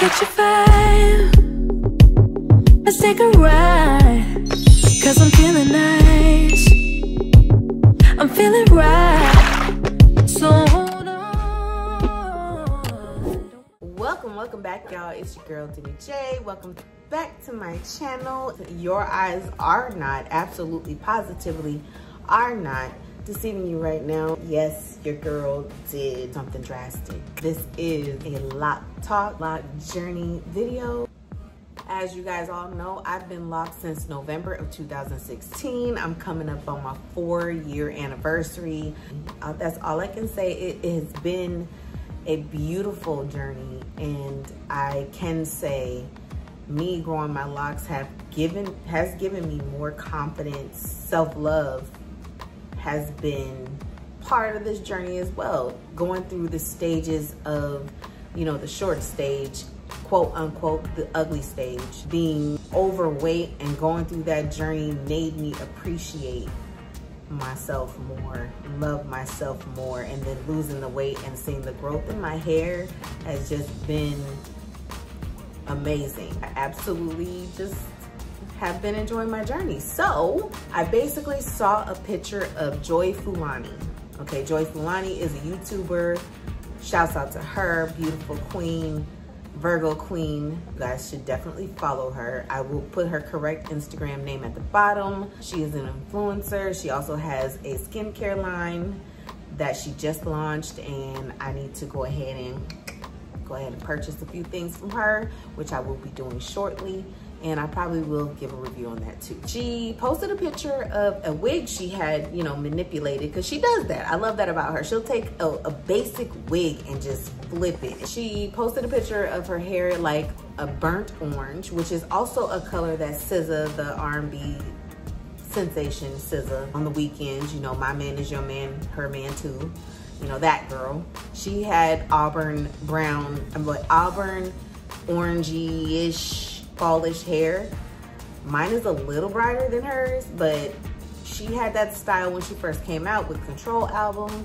get your vibe. Let's take a ride, 'cause I'm feeling nice, I'm feeling right. So hold on. Welcome back, y'all. It's your girl Demi J. Welcome back to my channel. Your eyes are not, absolutely positively are not, deceiving you right now. Yes, your girl did something drastic. This is a lock talk, lock journey video. As you guys all know, I've been locked since November of 2016. I'm coming up on my 4-year anniversary. That's all I can say. It has been a beautiful journey, and I can say me growing my locks has given me more confidence. Self-love has been part of this journey as well. Going through the stages of, you know, the short stage, quote unquote, the ugly stage, being overweight and going through that journey made me appreciate myself more, love myself more, and then losing the weight and seeing the growth in my hair has just been amazing. I absolutely just have been enjoying my journey. So I basically saw a picture of Joy Fulani. Okay, Joy Fulani is a YouTuber. Shouts out to her, beautiful queen, Virgo queen. You guys should definitely follow her. I will put her correct Instagram name at the bottom. She is an influencer. She also has a skincare line that she just launched, and I need to go ahead and purchase a few things from her, which I will be doing shortly. And I probably will give a review on that too. She posted a picture of a wig she had, you know, manipulated, because she does that. I love that about her. She'll take a basic wig and just flip it. She posted a picture of her hair like a burnt orange, which is also a color that SZA, the R&B sensation SZA, on the weekends, you know, my man is your man, her man too, you know, that girl. She had auburn brown, auburn orangey-ish, fallish hair. Mine is a little brighter than hers, but she had that style when she first came out with Control album.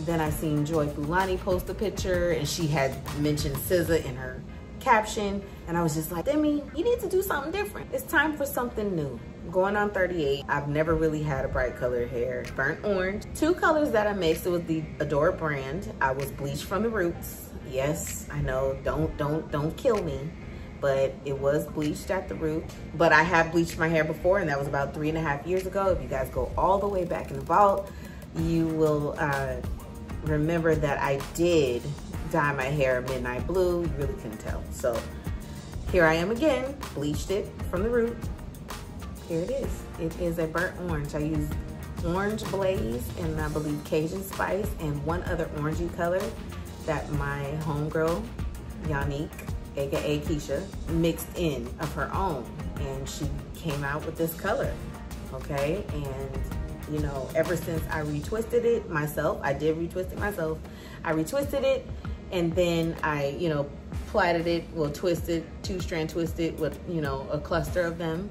Then I seen Joy Fulani post a picture, and she had mentioned SZA in her caption, and I was just like, Demi, you need to do something different. It's time for something new. I'm going on 38. I've never really had a bright colored hair. Burnt orange. Two colors that I mixed, it was the Adora brand. I was bleached from the roots. Yes, I know, don't kill me, but it was bleached at the root. But I have bleached my hair before, and that was about 3.5 years ago. If you guys go all the way back in the vault, you will remember that I did dye my hair midnight blue. You really couldn't tell. So here I am again, bleached it from the root. Here it is. It is a burnt orange. I used Orange Blaze and I believe Cajun Spice and one other orangey color that my homegirl, Yanique, aka Keisha, mixed in of her own, and she came out with this color. Okay, and you know, ever since I retwisted it myself, I retwisted it, and then I, you know, plaited it, well, twisted, 2-strand twisted with, you know, a cluster of them,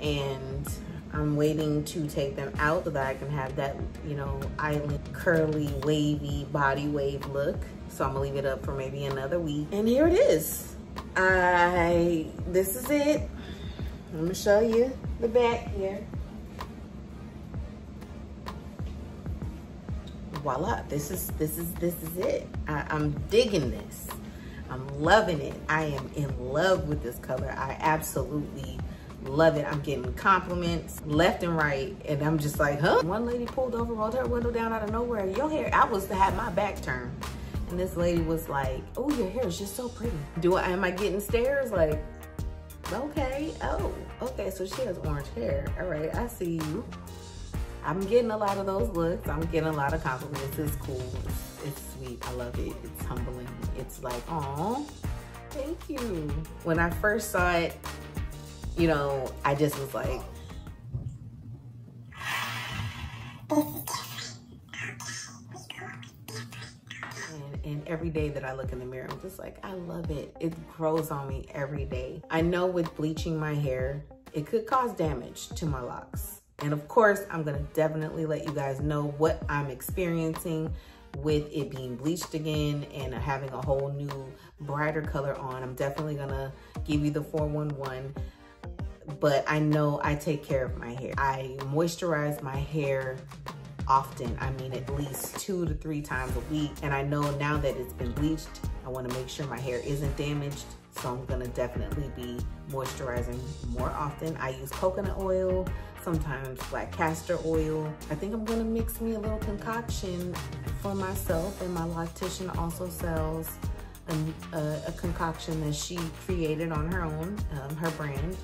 and I'm waiting to take them out so that I can have that, you know, island curly wavy body wave look. So I'm gonna leave it up for maybe another week, and here it is. This is it. I'm gonna show you the back here. Voila, this is it. I'm digging this. I'm loving it. I am in love with this color. I absolutely love it. I'm getting compliments left and right, and I'm just like, huh? One lady pulled over, rolled her window down out of nowhere. Your hair, I was to have my back turned. And this lady was like, oh, your hair is just so pretty. Am I getting stares? Like, okay, oh, okay, so she has orange hair. All right, I see you. I'm getting a lot of those looks. I'm getting a lot of compliments. It's cool, it's sweet, I love it. It's humbling. It's like, oh, thank you. When I first saw it, you know, I just was like, and every day that I look in the mirror, I'm just like, I love it. It grows on me every day. I know with bleaching my hair, it could cause damage to my locks. And of course, I'm gonna definitely let you guys know what I'm experiencing with it being bleached again and having a whole new brighter color on. I'm definitely gonna give you the 411, but I know I take care of my hair. I moisturize my hair often. I mean, at least 2 to 3 times a week. And I know now that it's been bleached, I want to make sure my hair isn't damaged. So I'm gonna definitely be moisturizing more often. I use coconut oil, sometimes black castor oil. I think I'm gonna mix me a little concoction for myself, and my loctician also sells a concoction that she created on her own, her brand.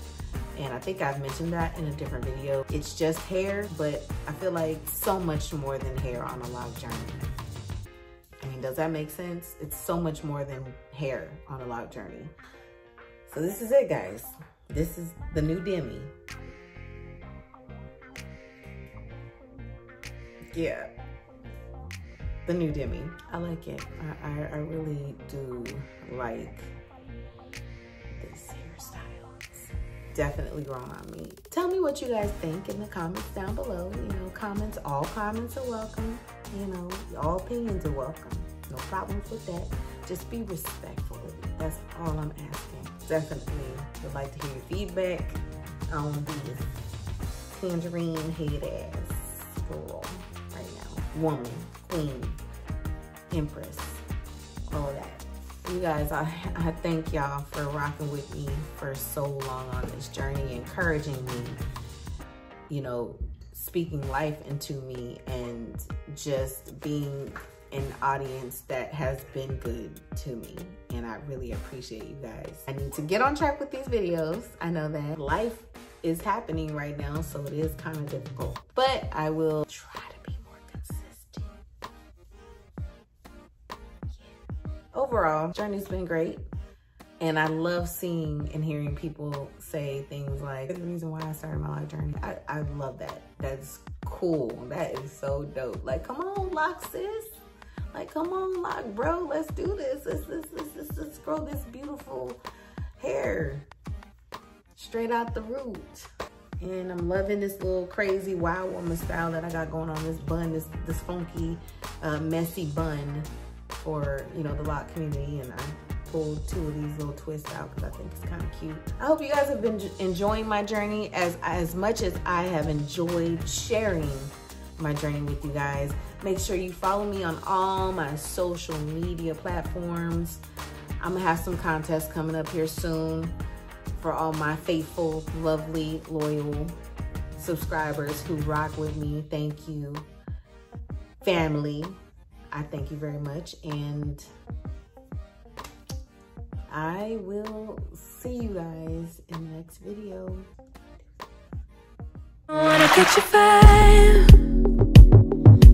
And I think I've mentioned that in a different video. It's just hair, but I feel like so much more than hair on a log journey. I mean, does that make sense? It's so much more than hair on a log journey. So this is it, guys. This is the new Demi. Yeah, the new Demi. I like it. I really do like this hairstyle. Definitely grown on me. Tell me what you guys think in the comments down below. You know, comments, all comments are welcome. You know, all opinions are welcome. No problems with that. Just be respectful. That's all I'm asking. Definitely would like to hear your feedback on this tangerine head ass girl right now. Woman, queen, empress, all that. You guys, I thank y'all for rocking with me for so long on this journey, encouraging me, you know, speaking life into me, and just being an audience that has been good to me. And I really appreciate you guys. I need to get on track with these videos. I know that life is happening right now, so it is kind of difficult, but I will try to. Overall, journey's been great, and I love seeing and hearing people say things like, the reason why I started my life journey. I love that. That's cool. That is so dope. Like, come on, lock sis. Like, come on, lock bro. Let's do this. Let's grow this beautiful hair straight out the root. And I'm loving this little crazy wild woman style that I got going on. This bun, this funky, messy bun. Or, you know, the lock community, and I pulled 2 of these little twists out because I think it's kind of cute. I hope you guys have been enjoying my journey as much as I have enjoyed sharing my journey with you guys. Make sure you follow me on all my social media platforms. I'm gonna have some contests coming up here soon for all my faithful, lovely, loyal subscribers who rock with me. Thank you, family. I thank you very much, and I will see you guys in the next video. I wanna catch a vibe.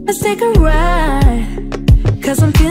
Let's take a ride, 'cause I'm